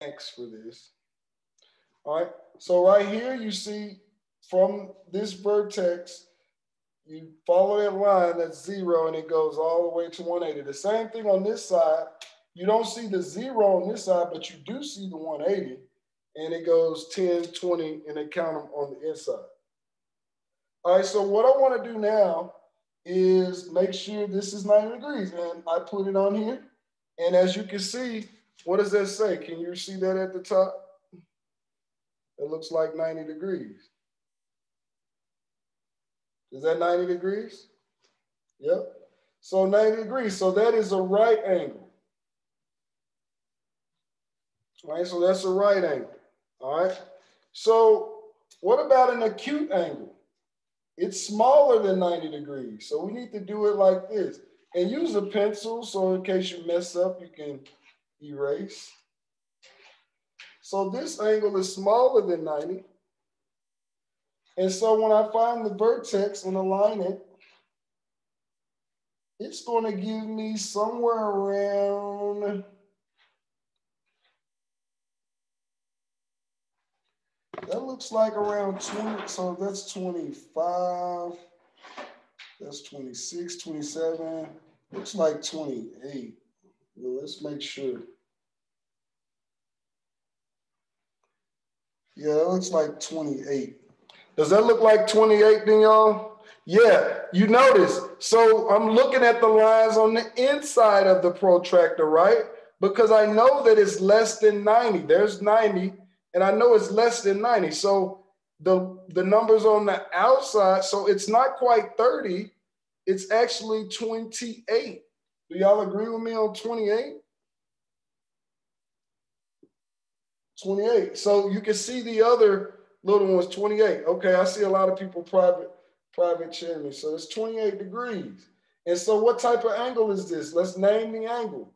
X for this. All right, so right here you see from this vertex, you follow that line, that's 0, and it goes all the way to 180. The same thing on this side. You don't see the 0 on this side, but you do see the 180, and it goes 10, 20, and they count them on the inside. All right, so what I want to do now is make sure this is 90 degrees, and I put it on here. And as you can see, what does that say? Can you see that at the top? It looks like 90 degrees. Is that 90 degrees? Yep. So 90 degrees. So that is a right angle. All right, so that's a right angle. All right. So what about an acute angle? It's smaller than 90 degrees. So we need to do it like this. And use a pencil so in case you mess up, you can erase. So this angle is smaller than 90. And so when I find the vertex and align it, it's going to give me somewhere around, that looks like around 20, so that's 25, that's 26, 27, looks like 28. Well, let's make sure. Yeah, that looks like 28. Does that look like 28 then, y'all? Yeah, you notice. So I'm looking at the lines on the inside of the protractor, right? Because I know that it's less than 90. There's 90, and I know it's less than 90. So the numbers on the outside, so it's not quite 30. It's actually 28. Do y'all agree with me on 28? 28. So you can see the other little one's 28. Okay, I see a lot of people private chairman. So it's 28 degrees. And so what type of angle is this? Let's name the angle.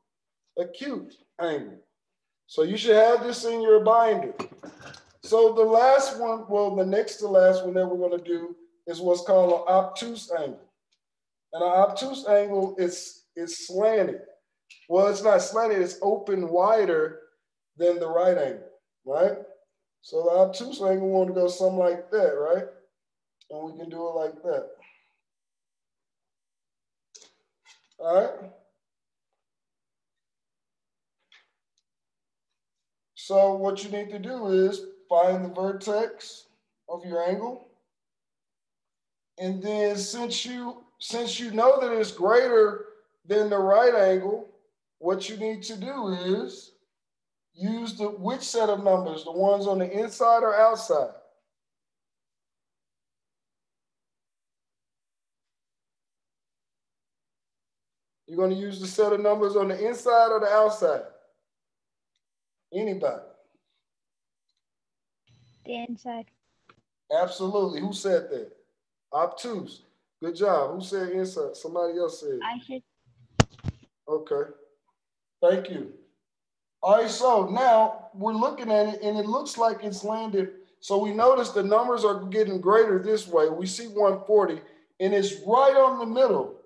Acute angle. So you should have this in your binder. So the last one, well, the next to last one that we're going to do is what's called an obtuse angle. And an obtuse angle is slanted. Well, it's not slanted. It's open wider than the right angle, right? So the obtuse angle want to go something like that, right? And we can do it like that. All right. So what you need to do is find the vertex of your angle. And then since you know that it's greater than the right angle, what you need to do is use which set of numbers, the ones on the inside or outside? You're going to use the set of numbers on the inside or the outside? Anybody? The inside. Absolutely. Who said that? Obtuse. Good job. Who said inside? Somebody else said. I said. Okay. Thank you. All right, so now we're looking at it and it looks like it's landed. So we notice the numbers are getting greater this way. We see 140 and it's right on the middle.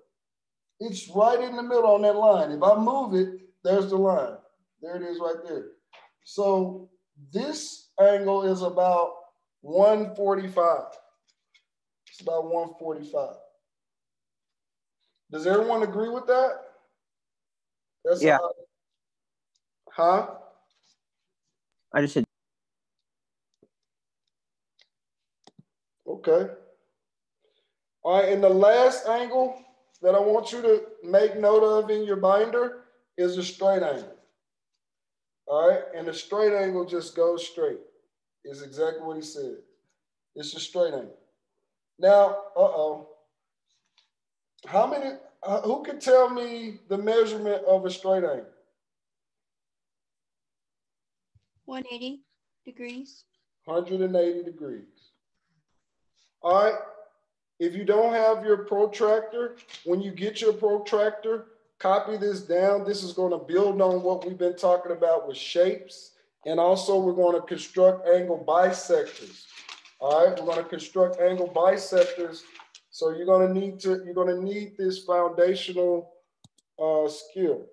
It's right in the middle on that line. If I move it, there's the line. There it is right there. So this angle is about 145. It's about 145. Does everyone agree with that? That's yeah. Huh? I just said. Okay. All right, and the last angle that I want you to make note of in your binder is a straight angle. All right, and a straight angle just goes straight, is exactly what he said. It's a straight angle. Now, who can tell me the measurement of a straight angle? 180 degrees. 180 degrees. All right. If you don't have your protractor, when you get your protractor, copy this down. This is going to build on what we've been talking about with shapes. And also we're going to construct angle bisectors. All right. We're going to construct angle bisectors. So you're going to need this foundational skill.